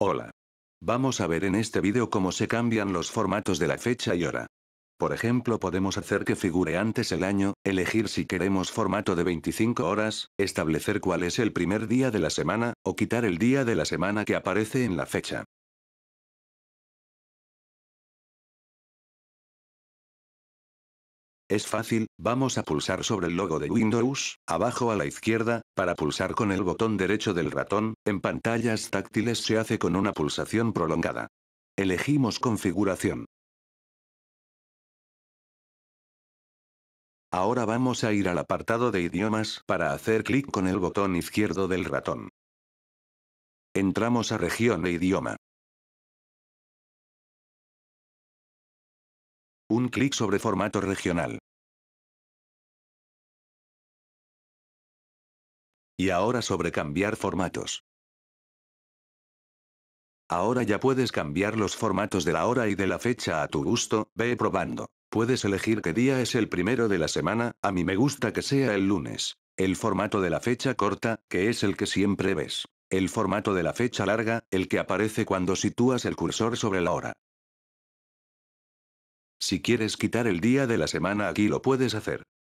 Hola. Vamos a ver en este vídeo cómo se cambian los formatos de la fecha y hora. Por ejemplo, podemos hacer que figure antes el año, elegir si queremos formato de 25 horas, establecer cuál es el primer día de la semana, o quitar el día de la semana que aparece en la fecha. Es fácil, vamos a pulsar sobre el logo de Windows, abajo a la izquierda, para pulsar con el botón derecho del ratón. En pantallas táctiles se hace con una pulsación prolongada. Elegimos configuración. Ahora vamos a ir al apartado de idiomas para hacer clic con el botón izquierdo del ratón. Entramos a región e idioma. Un clic sobre formato regional. Y ahora sobre cambiar formatos. Ahora ya puedes cambiar los formatos de la hora y de la fecha a tu gusto, ve probando. Puedes elegir qué día es el primero de la semana, a mí me gusta que sea el lunes. El formato de la fecha corta, que es el que siempre ves. El formato de la fecha larga, el que aparece cuando sitúas el cursor sobre la hora. Si quieres quitar el día de la semana, aquí lo puedes hacer.